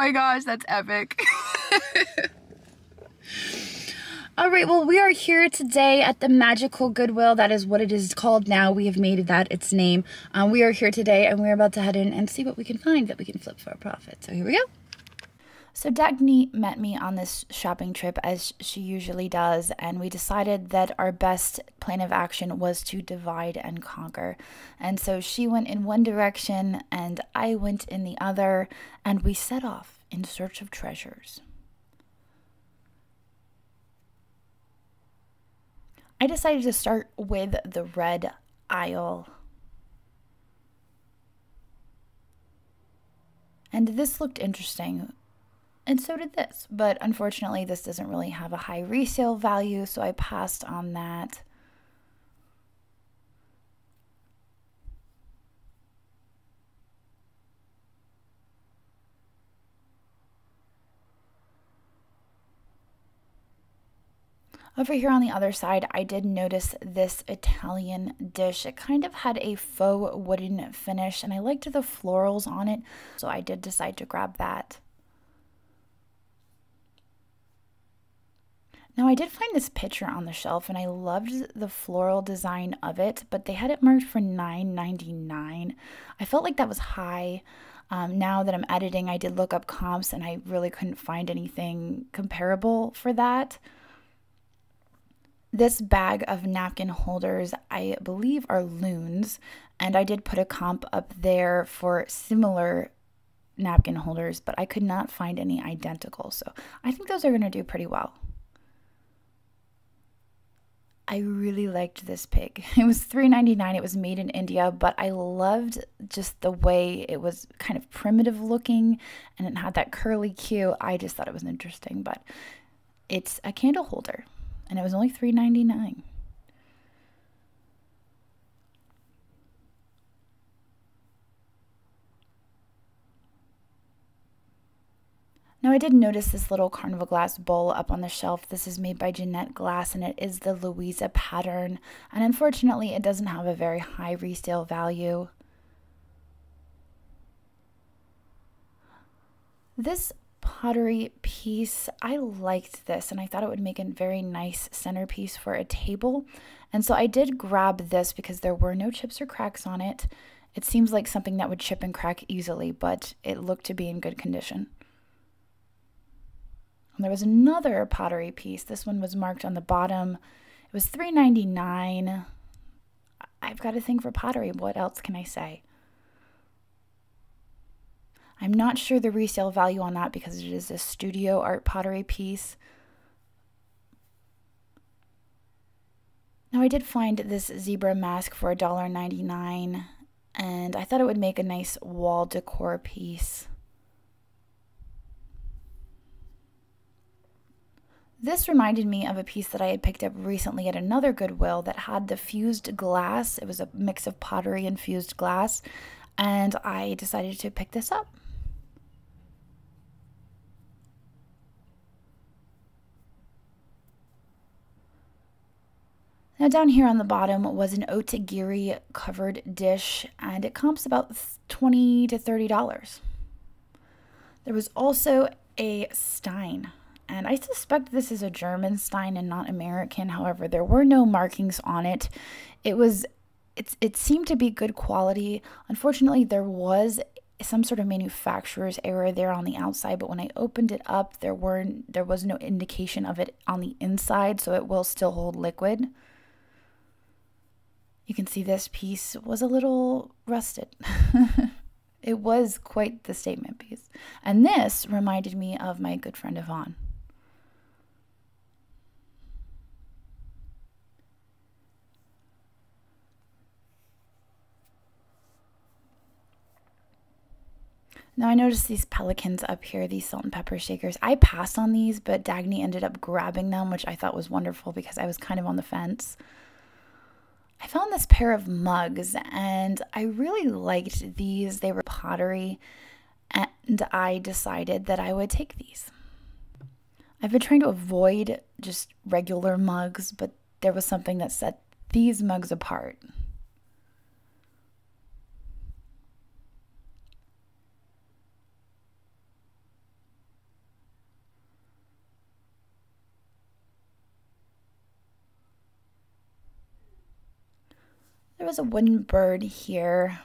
my gosh, that's epic. All right, well, we are here today at the Magical Goodwill. That is what it is called now. We have made that its name. We are here today, and we're about to head in and see what we can find that we can flip for a profit. So here we go. So Dagny met me on this shopping trip, as she usually does, and we decided that our best plan of action was to divide and conquer. And so she went in one direction, and I went in the other, and we set off in search of treasures. I decided to start with the red aisle. And this looked interesting. And so did this, but unfortunately this doesn't really have a high resale value, so I passed on that. Over here on the other side, I did notice this Italian dish. It kind of had a faux wooden finish, and I liked the florals on it, so I did decide to grab that. Now, I did find this pitcher on the shelf, and I loved the floral design of it, but they had it marked for $9.99. I felt like that was high. Now that I'm editing, I did look up comps, and I really couldn't find anything comparable for that. This bag of napkin holders, I believe, are loons, and I did put a comp up there for similar napkin holders, but I could not find any identical, so I think those are going to do pretty well. I really liked this pig. It was $3.99. It was made in India, but I loved just the way it was kind of primitive looking, and it had that curly cue. I just thought it was interesting, but it's a candle holder, and it was only $3.99. Now, I did notice this little carnival glass bowl up on the shelf. This is made by Jeanette Glass, and it is the Louisa pattern. And unfortunately, it doesn't have a very high resale value. This pottery piece, I liked this, and I thought it would make a very nice centerpiece for a table. And so I did grab this because there were no chips or cracks on it. It seems like something that would chip and crack easily, but it looked to be in good condition. There was another pottery piece. This one was marked on the bottom. It was $3.99. I've got a thing for pottery. What else can I say? I'm not sure the resale value on that because it is a studio art pottery piece. Now, I did find this zebra mask for $1.99, and I thought it would make a nice wall decor piece. This reminded me of a piece that I had picked up recently at another Goodwill that had the fused glass. It was a mix of pottery and fused glass, and I decided to pick this up. Now, down here on the bottom was an otagiri covered dish, and it comps about $20 to $30. There was also a stein. And I suspect this is a German stein and not American. However, there were no markings on it. It seemed to be good quality. Unfortunately, there was some sort of manufacturer's error there on the outside, but when I opened it up, there was no indication of it on the inside, so it will still hold liquid. You can see this piece was a little rusted. It was quite the statement piece. And this reminded me of my good friend Yvonne. Now, I noticed these pelicans up here, these salt and pepper shakers. I passed on these, but Dagny ended up grabbing them, which I thought was wonderful because I was kind of on the fence. I found this pair of mugs, and I really liked these. They were pottery, and I decided that I would take these. I've been trying to avoid just regular mugs, but there was something that set these mugs apart. There was a wooden bird here.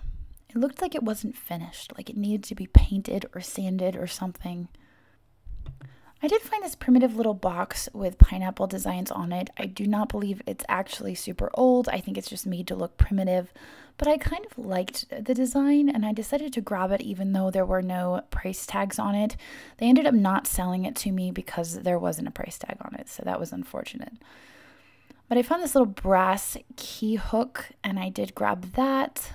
It looked like it wasn't finished, like it needed to be painted or sanded or something. I did find this primitive little box with pineapple designs on it. I do not believe it's actually super old. I think it's just made to look primitive, but I kind of liked the design and I decided to grab it even though there were no price tags on it. They ended up not selling it to me because there wasn't a price tag on it, so that was unfortunate. But I found this little brass key hook and I did grab that.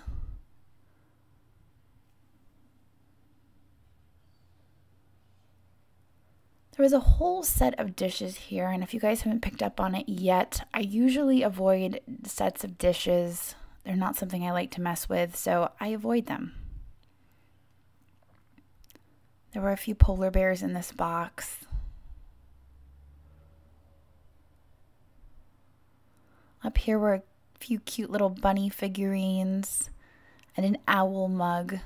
There was a whole set of dishes here, and if you guys haven't picked up on it yet, I usually avoid sets of dishes. They're not something I like to mess with, so I avoid them. There were a few polar bears in this box. Up here were a few cute little bunny figurines and an owl mug.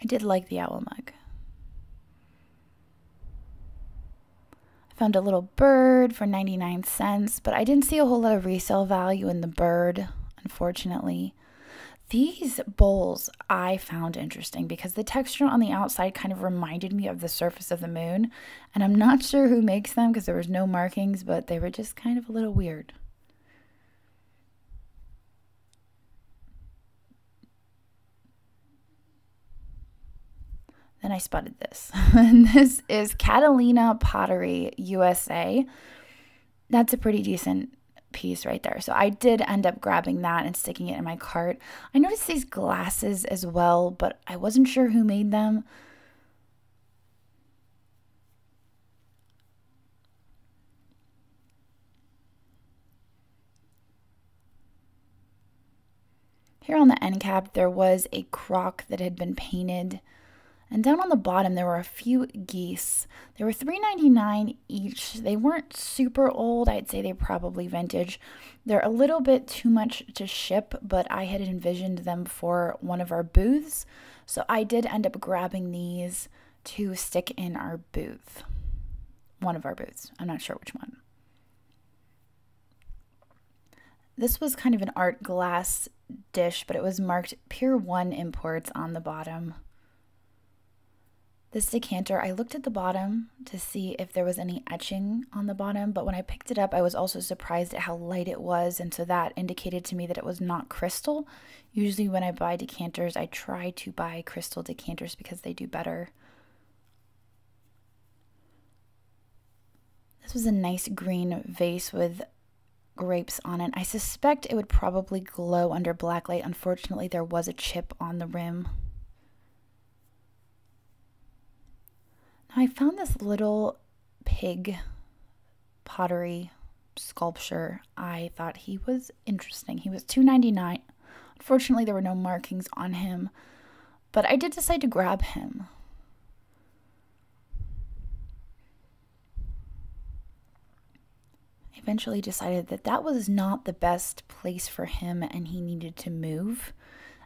I did like the owl mug. I found a little bird for 99 cents, but I didn't see a whole lot of resale value in the bird, unfortunately. These bowls I found interesting because the texture on the outside kind of reminded me of the surface of the moon, and I'm not sure who makes them because there was no markings, but they were just kind of a little weird. Then I spotted this, and this is Catalina Pottery USA. That's a pretty decent piece right there. So I did end up grabbing that and sticking it in my cart. I noticed these glasses as well, but I wasn't sure who made them. Here on the end cap, there was a crock that had been painted. And down on the bottom, there were a few geese. They were $3.99 each. They weren't super old. I'd say they're probably vintage. They're a little bit too much to ship, but I had envisioned them for one of our booths. So I did end up grabbing these to stick in our booth. One of our booths. I'm not sure which one. This was kind of an art glass dish, but it was marked Pier 1 Imports on the bottom. This decanter, I looked at the bottom to see if there was any etching on the bottom, but when I picked it up, I was also surprised at how light it was, and so that indicated to me that it was not crystal. Usually when I buy decanters, I try to buy crystal decanters because they do better. This was a nice green vase with grapes on it. I suspect it would probably glow under black light. Unfortunately, there was a chip on the rim. I found this little pig pottery sculpture. I thought he was interesting. He was $2.99. Unfortunately, there were no markings on him, but I did decide to grab him. I eventually decided that that was not the best place for him and he needed to move,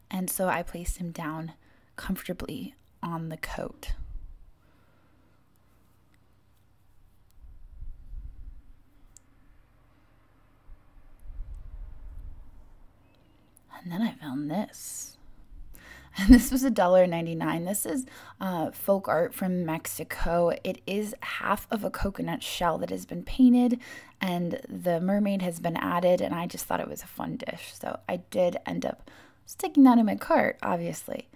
and so I placed him down comfortably on the coat. And then I found this. And this was $1.99. This is folk art from Mexico. It is half of a coconut shell that has been painted and the mermaid has been added, and I just thought it was a fun dish. So I did end up sticking that in my cart, obviously.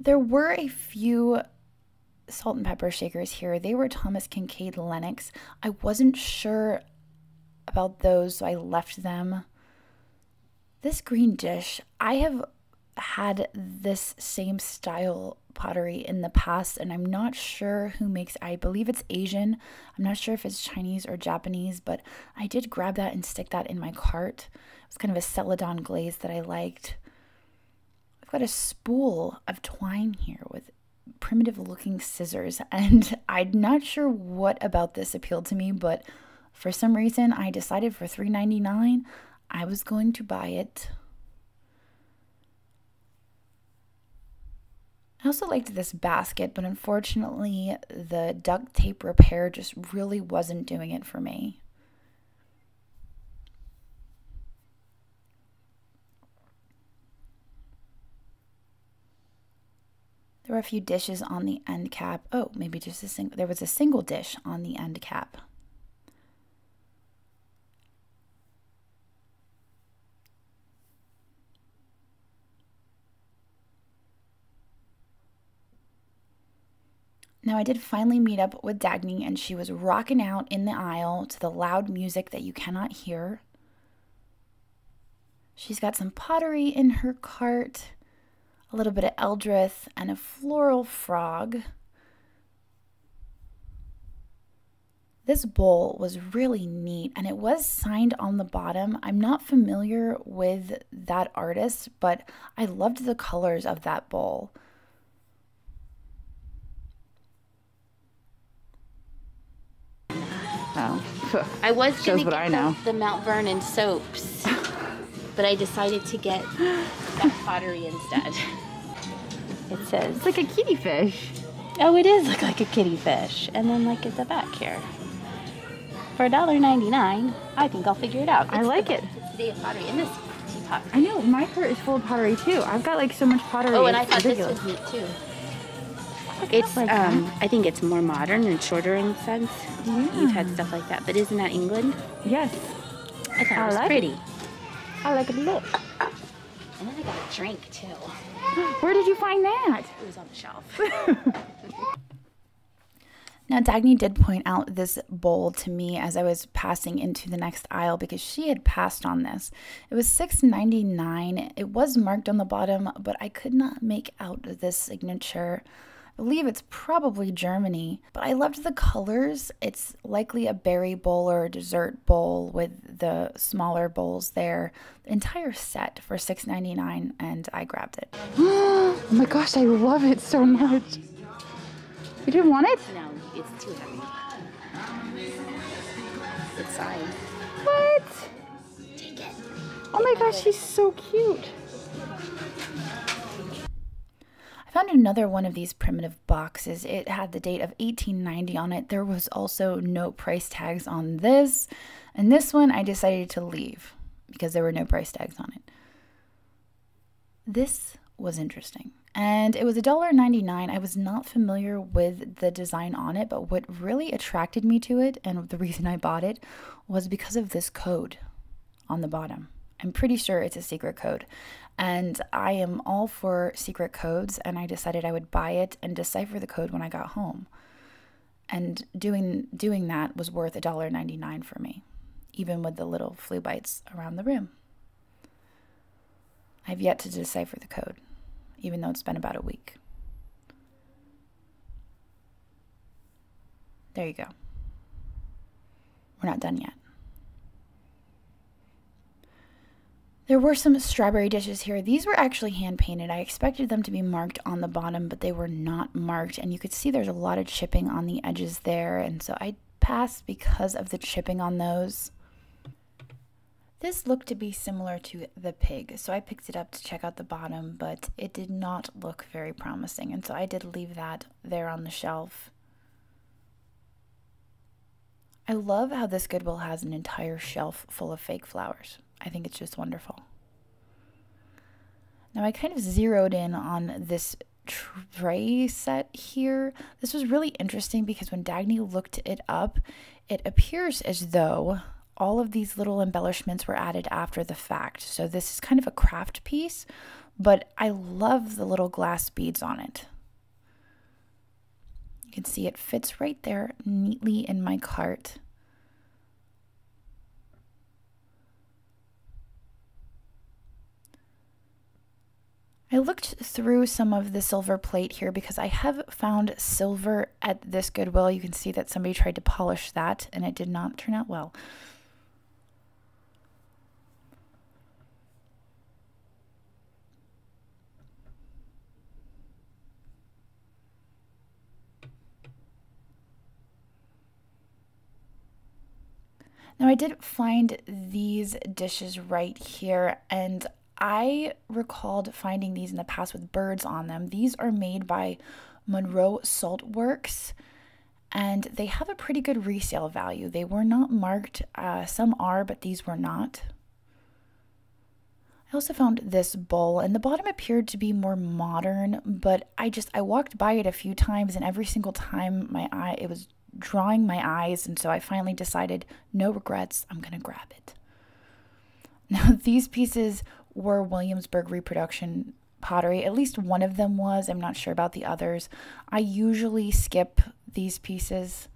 There were a few salt and pepper shakers here. They were Thomas Kincaid Lennox. I wasn't sure about those, so I left them. This green dish, I have had this same style pottery in the past, and I'm not sure who makes it. I believe it's Asian. I'm not sure if it's Chinese or Japanese, but I did grab that and stick that in my cart. It was kind of a celadon glaze that I liked. I've got a spool of twine here with primitive looking scissors, and I'm not sure what about this appealed to me, but for some reason I decided for $3.99 I was going to buy it. I also liked this basket, but unfortunately the duct tape repair just really wasn't doing it for me. There were a few dishes on the end cap. Oh, maybe just a single, there was a single dish on the end cap. Now I did finally meet up with Dagny, and she was rocking out in the aisle to the loud music that you cannot hear. She's got some pottery in her cart, a little bit of Eldrith, and a floral frog. This bowl was really neat, and it was signed on the bottom. I'm not familiar with that artist, but I loved the colors of that bowl. Oh. I was going to get the Mount Vernon soaps, but I decided to get that pottery instead. It says... It's like a kitty fish. Oh, it is look like a kitty fish. And then look at the back here. For $1.99, I think I'll figure it out. It's I like it. It's the day of pottery in this teapot. I know, my cart is full of pottery too. I've got like so much pottery. Oh, and I thought ridiculous. This was neat too. It's like I think it's more modern and shorter in the sense. Yeah. You've had stuff like that, but isn't that England? Yes. I thought it was pretty. I like it a lot. And then I got a drink too. Where did you find that? It was on the shelf. Now Dagny did point out this bowl to me as I was passing into the next aisle because she had passed on this. It was $6.99. It was marked on the bottom, but I could not make out this signature. I believe it's probably Germany, but I loved the colors. It's likely a berry bowl or a dessert bowl with the smaller bowls there. The entire set for $6.99, and I grabbed it. Oh my gosh, I love it so much. You didn't want it? No, it's too heavy. It's signed. What? Take it. Oh my gosh, she's so cute. I found another one of these primitive boxes. It had the date of 1890 on it. There was also no price tags on this. And this one I decided to leave because there were no price tags on it. This was interesting. And it was $1.99. I was not familiar with the design on it, but what really attracted me to it and the reason I bought it was because of this code on the bottom. I'm pretty sure it's a secret code, and I am all for secret codes, and I decided I would buy it and decipher the code when I got home, and doing that was worth $1.99 for me, even with the little flea bites around the room. I've yet to decipher the code, even though it's been about a week. There you go. We're not done yet. There were some strawberry dishes here. These were actually hand-painted. I expected them to be marked on the bottom, but they were not marked. And you could see there's a lot of chipping on the edges there. And so I passed because of the chipping on those. This looked to be similar to the pig. So I picked it up to check out the bottom, but it did not look very promising. And so I did leave that there on the shelf. I love how this Goodwill has an entire shelf full of fake flowers. I think it's just wonderful. Now I kind of zeroed in on this tray set here. This was really interesting because when Dagny looked it up, it appears as though all of these little embellishments were added after the fact. So this is kind of a craft piece, but I love the little glass beads on it. You can see it fits right there neatly in my cart. I looked through some of the silver plate here because I have found silver at this Goodwill. You can see that somebody tried to polish that and it did not turn out well. Now I did find these dishes right here, and I recalled finding these in the past with birds on them. These are made by Monroe Salt Works, and they have a pretty good resale value. They were not marked. Some are, but these were not. I also found this bowl, and the bottom appeared to be more modern, but I walked by it a few times, and every single time it was drawing my eyes, and so I finally decided, no regrets, I'm gonna grab it. Now, these pieces were Williamsburg reproduction pottery. At least one of them was. I'm not sure about the others. I usually skip these pieces.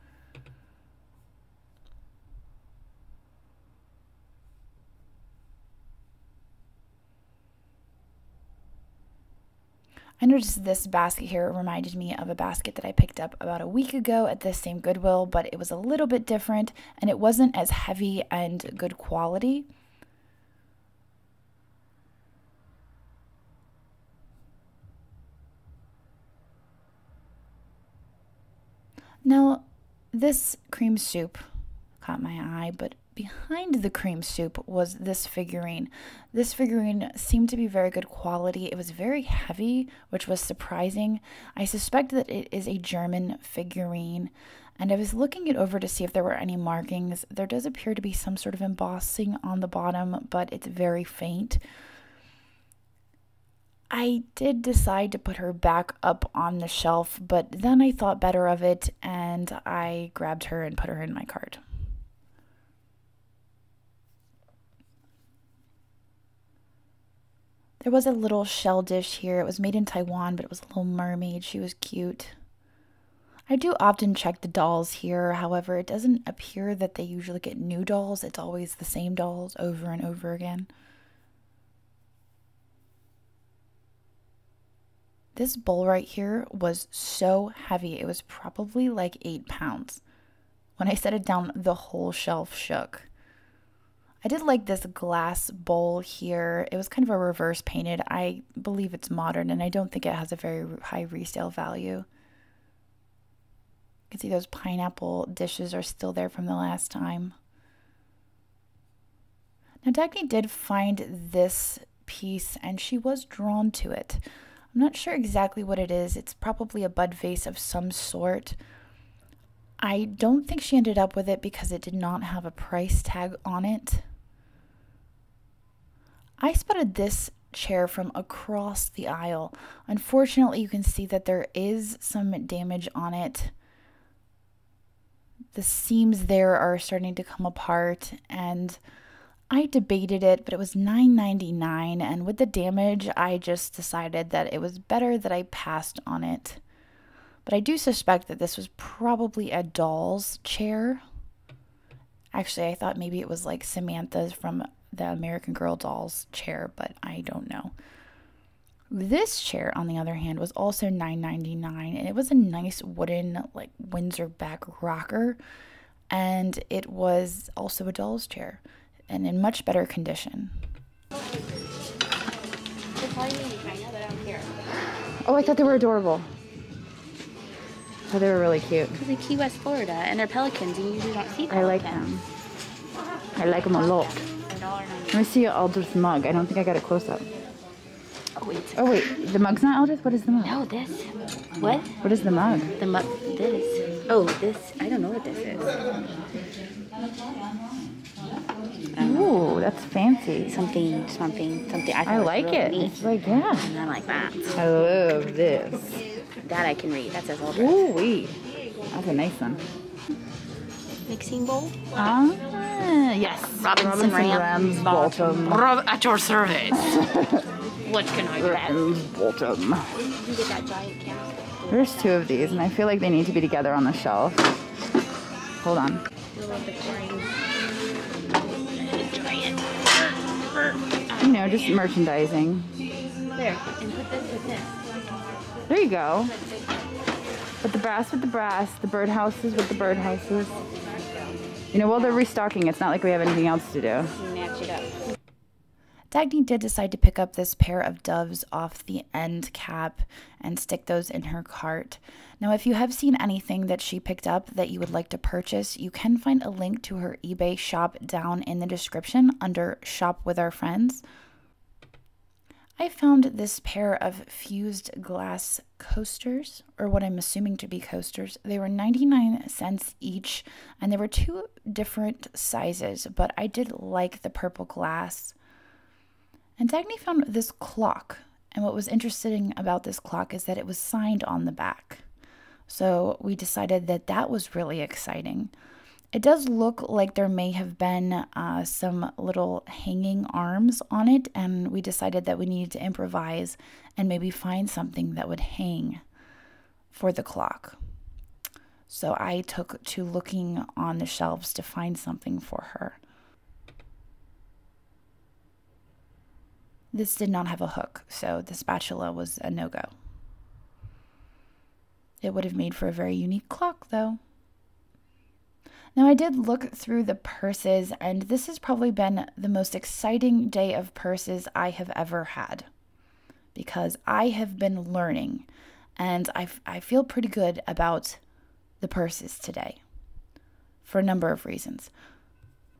I noticed this basket here reminded me of a basket that I picked up about a week ago at this same Goodwill, but it was a little bit different, and it wasn't as heavy and good quality. Now, this cream soup caught my eye, but behind the cream soup was this figurine. This figurine seemed to be very good quality. It was very heavy, which was surprising. I suspect that it is a German figurine, and I was looking it over to see if there were any markings. There does appear to be some sort of embossing on the bottom, but it's very faint. I did decide to put her back up on the shelf, but then I thought better of it, and I grabbed her and put her in my cart. There was a little shell dish here. It was made in Taiwan, but it was a little mermaid. She was cute. I do often check the dolls here. However, it doesn't appear that they usually get new dolls. It's always the same dolls over and over again. This bowl right here was so heavy. It was probably like 8 pounds. When I set it down, the whole shelf shook. I did like this glass bowl here. It was kind of a reverse painted. I believe it's modern, and I don't think it has a very high resale value. You can see those pineapple dishes are still there from the last time. Now, Dagny did find this piece, and she was drawn to it. I'm not sure exactly what it is. It's probably a bud vase of some sort. I don't think she ended up with it because it did not have a price tag on it. I spotted this chair from across the aisle. Unfortunately, you can see that there is some damage on it. The seams there are starting to come apart, and I debated it, but it was $9.99, and with the damage, I just decided that it was better that I passed on it. But I do suspect that this was probably a doll's chair. Actually, I thought maybe it was like Samantha's from the American Girl Dolls chair, but I don't know. This chair, on the other hand, was also $9.99, and it was a nice wooden, like, Windsor back rocker, and it was also a doll's chair, and in much better condition. Oh, I thought they were adorable. Oh, they were really cute. Because in Key West, Florida, and they're pelicans, and you usually don't see pelicans. I like them. I like them a lot. Let me see your Eldrith mug. I don't think I got a close-up. Oh, wait. Oh, wait. The mug's not Eldrith? What is the mug? No, this. What? What is the mug? The mug. This. Oh, this. I don't know what this is. Ooh, that's fancy. Something. I like it. Neat. It's like, yeah. And I like that. I love this. That I can read. That says Eldrith. Ooh wee. That's a nice one. Mixing bowl? Yes. Robinson Ram's bottom. At your service. What can I do? Ram's bottom. There's two of these, and I feel like they need to be together on the shelf. Hold on. You know, just merchandising. There. And put this with this. There you go. With the brass, the birdhouses with the birdhouses. You know, while they're restocking, it's not like we have anything else to do. Snatch it up. Dagny did decide to pick up this pair of doves off the end cap and stick those in her cart. Now, if you have seen anything that she picked up that you would like to purchase, you can find a link to her eBay shop down in the description under Shop With Our Friends. I found this pair of fused glass coasters, or what I'm assuming to be coasters. They were 99 cents each, and there were two different sizes, but I did like the purple glass. And Dagny found this clock, and what was interesting about this clock is that it was signed on the back. So we decided that that was really exciting. It does look like there may have been some little hanging arms on it, and we decided that we needed to improvise and maybe find something that would hang for the clock. So I took to looking on the shelves to find something for her. This did not have a hook, so the spatula was a no-go. It would have made for a very unique clock, though. Now, I did look through the purses, and this has probably been the most exciting day of purses I have ever had, because I have been learning, and I feel pretty good about the purses today for a number of reasons.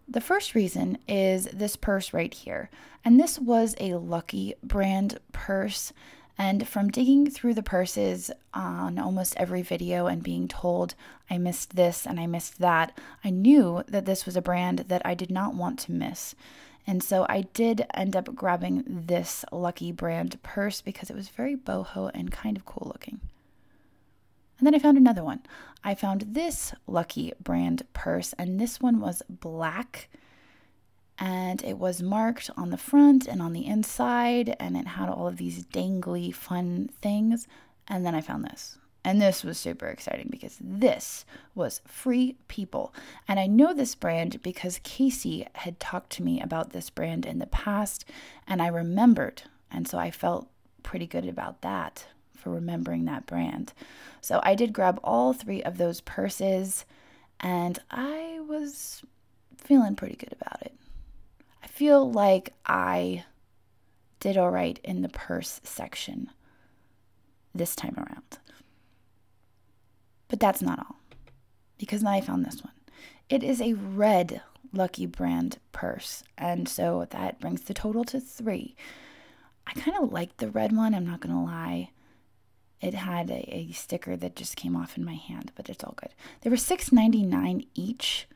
The first reason is this purse right here, and this was a Lucky Brand purse. And from digging through the purses on almost every video and being told I missed this and I missed that, I knew that this was a brand that I did not want to miss. And so I did end up grabbing this Lucky Brand purse because it was very boho and kind of cool looking. And then I found another one. I found this Lucky Brand purse, and this one was black. And it was marked on the front and on the inside, and it had all of these dangly fun things. And then I found this, and this was super exciting because this was Free People. And I know this brand because Casey had talked to me about this brand in the past, and I remembered, and so I felt pretty good about that for remembering that brand. So I did grab all three of those purses, and I was feeling pretty good about it. I feel like I did all right in the purse section this time around. But that's not all, because now I found this one. It is a red Lucky Brand purse, and so that brings the total to three. I kind of liked the red one, I'm not going to lie. It had a sticker that just came off in my hand, but it's all good. They were $6.99 each.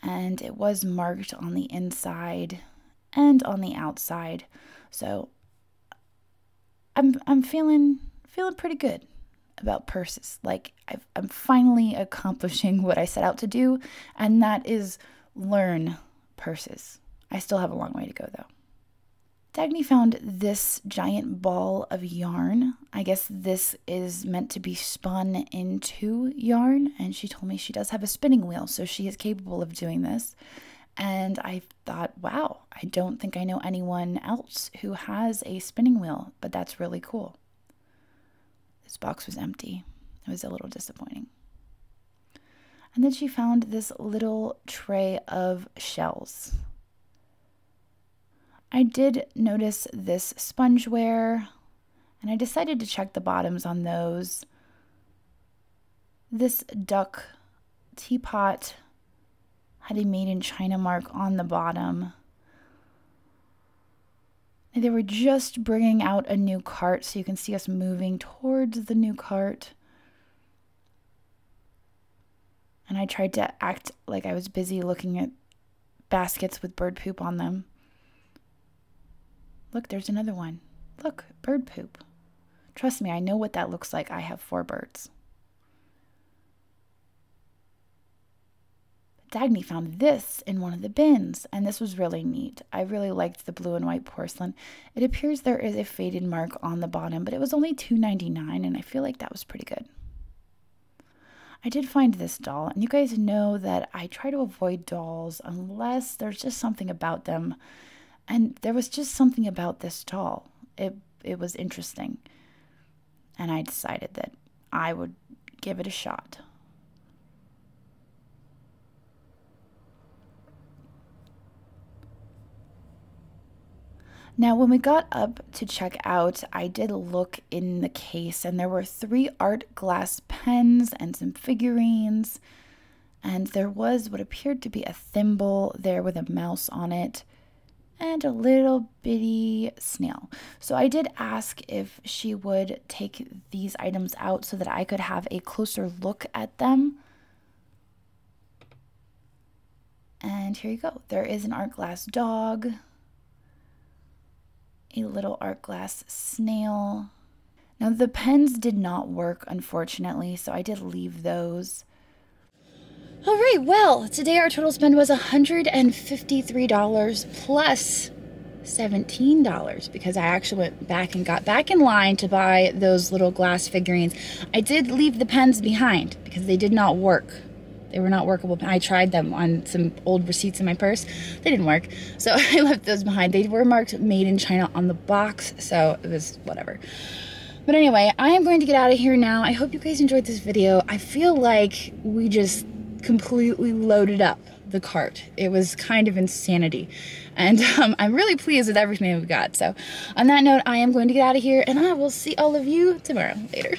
And it was marked on the inside and on the outside, so I'm feeling pretty good about purses. Like I'm finally accomplishing what I set out to do, and that is learn purses. I still have a long way to go though. Dagny found this giant ball of yarn. I guess this is meant to be spun into yarn, and she told me she does have a spinning wheel, so she is capable of doing this. And I thought, wow, I don't think I know anyone else who has a spinning wheel, but that's really cool. This box was empty. It was a little disappointing. And then she found this little tray of shells. I did notice this spongeware, and I decided to check the bottoms on those. This duck teapot had a Made in China mark on the bottom. And they were just bringing out a new cart, so you can see us moving towards the new cart. And I tried to act like I was busy looking at baskets with bird poop on them. Look, there's another one. Look, bird poop. Trust me, I know what that looks like. I have 4 birds. Dagny found this in one of the bins, and this was really neat. I really liked the blue and white porcelain. It appears there is a faded mark on the bottom, but it was only $2.99, and I feel like that was pretty good. I did find this doll, and you guys know that I try to avoid dolls unless there's just something about them. And there was just something about this doll. It was interesting. And I decided that I would give it a shot. Now, when we got up to check out, I did look in the case, and there were 3 art glass pens and some figurines. And there was what appeared to be a thimble there with a mouse on it. and a little bitty snail. So I did ask if she would take these items out so that I could have a closer look at them. And here you go. There is an art glass dog, a little art glass snail. Now the pens did not work, unfortunately, so I did leave those. All right, well, today our total spend was $153 plus $17 because I actually went back and got back in line to buy those little glass figurines. I did leave the pens behind because they did not work. They were not workable. I tried them on some old receipts in my purse. They didn't work, so I left those behind. They were marked made in China on the box, so it was whatever. But anyway, I am going to get out of here now. I hope you guys enjoyed this video. I feel like we just completely loaded up the cart. It was kind of insanity. And I'm really pleased with everything we've got. So on that note, I am going to get out of here, and I will see all of you tomorrow. Later.